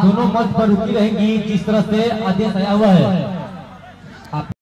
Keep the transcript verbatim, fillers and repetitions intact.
दोनों मंच पर रुकी रहेंगी जिस तरह से आदेश आया हुआ है।